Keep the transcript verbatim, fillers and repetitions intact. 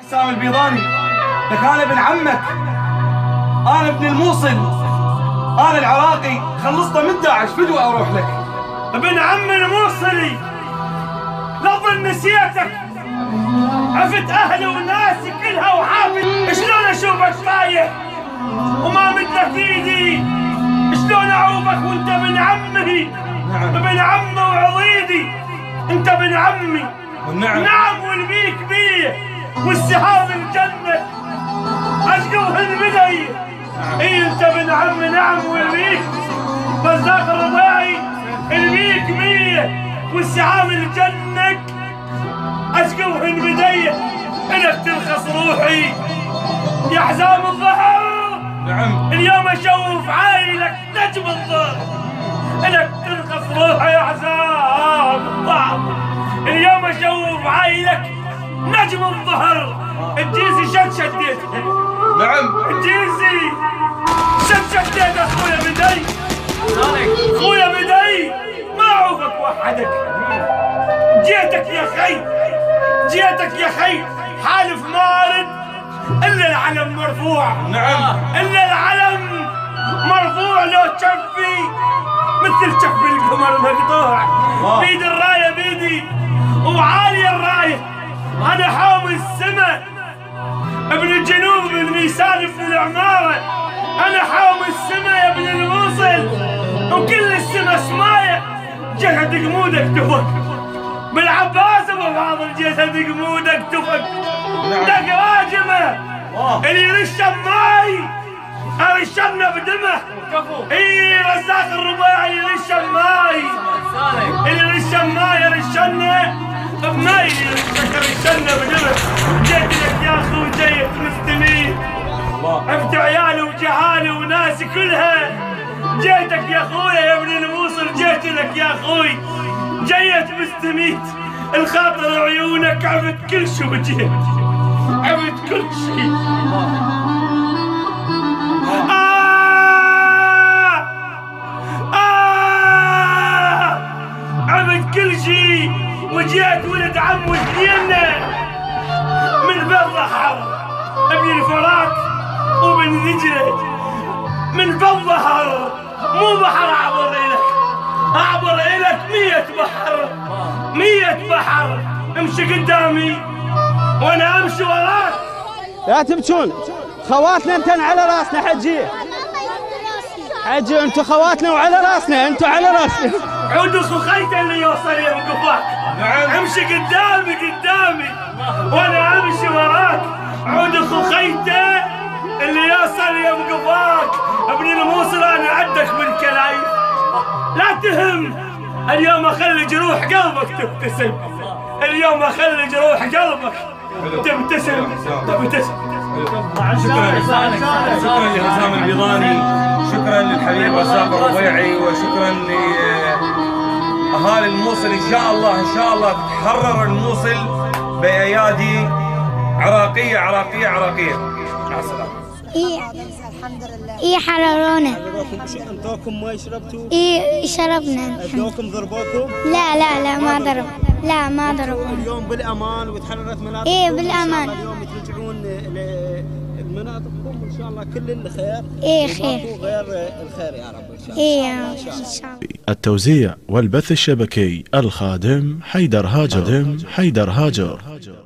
حسام البيضاني، لك أنا ابن عمك، أنا ابن الموصل، أنا العراقي، خلصته من داعش، فدوى أروح لك. ابن عمي الموصلي، لظن نسيتك، عفت أهلي وناسي كلها وحافظ، شلون أشوفك طايح وما مثلك إيدي، شلون أعوفك وأنت ابن عمي، ابن عمي وعضيدي، أنت ابن عمي، والنعم نعم والبيك بيه. والسحاب الجنة أشقوهن بدي إيه أنت ابن عم نعم والبيك مزاق رضاعي البيك بيه والسحاب الجنة أشقوهن بدي إنك تلخص روحي يا حزام الظهر نعم اليوم أشوف عائلك نجم الظهر إنك تلخص روحي يا حزام الظهر اليوم أشوف عائلك نجم الظهر الجيزي شد شديتها نعم الجيزي شد شديتها اخويا بدي اخويا بدي ما اعوفك وحدك جيتك يا خي جيتك يا خي حالف مارد الا العلم مرفوع نعم الا العلم مرفوع لو تشفي مثل شف القمر مقطوع بيد الرايه بيدي وعاليه الرايه أنا حامي السماء ابن الجنوب ابن يسالف العمارة أنا حامي السماء يا ابن الموصل وكل السماء سماية جسد جمودك تفك بالعباس أبو فاضل جسد جمودك تفك دق راجمة اللي يرشه بماي أرشنا بدمه إي رزاق الرباعي يرشه بماي اللي يرشه بماي أرشنا بماي شكر الجنة بدمك جيت لك يا اخوي جيت مستمين عفت عيالي وجهالي وناسي كلها جيتك يا اخويا يا ابن الموصل جيت لك يا اخوي جيت مستميت الخاطر عيونك عفت كل شي وجيت عفت كل شي آه آه عفت كل شي وجيت ولد عم وجينا من فض ظهر ابن الفرات وبن نجله من فض ظهر مو بحر اعبر الك اعبر الك مية بحر مية بحر امشي قدامي وانا امشي وراك لا تبكون خواتنا انتن على راسنا حجي حجي انتو خواتنا وعلى راسنا انتو على راسنا عود خخيته اللي يوصل يوقفك امشي قدامي قدامي وانا امشي وراك عود خخيته اللي يوصل يوقفك ابن الموصل انا عدك من كلايف لا تهم اليوم اخلي جروح قلبك تبتسم اليوم اخلي جروح قلبك تبتسم تبتسم شكرا شكرا لحسام البيضاني شكرا للحبيب حسام الربيعي وشكرا ل أهالي الموصل إن شاء الله إن شاء الله تتحرر الموصل بأيادي عراقية عراقية عراقية. مع السلامة. إيه الحمد لله. إيه حررونا. أنتوكم ما شربتوا؟ إيه شربنا. أنتوكم ضربوكم؟ لا لا لا ما ضرب لا ما ضربونا. اليوم بالأمان وتحررت مناطقكم. إيه بالأمان. اليوم ترجعون لمناطقكم إن شاء الله كل الخير. إيه خير. غير الخير يا رب إن شاء الله. إيه إن شاء الله. التوزيع والبث الشبكي الخادم حيدر هاجر حيدر هاجر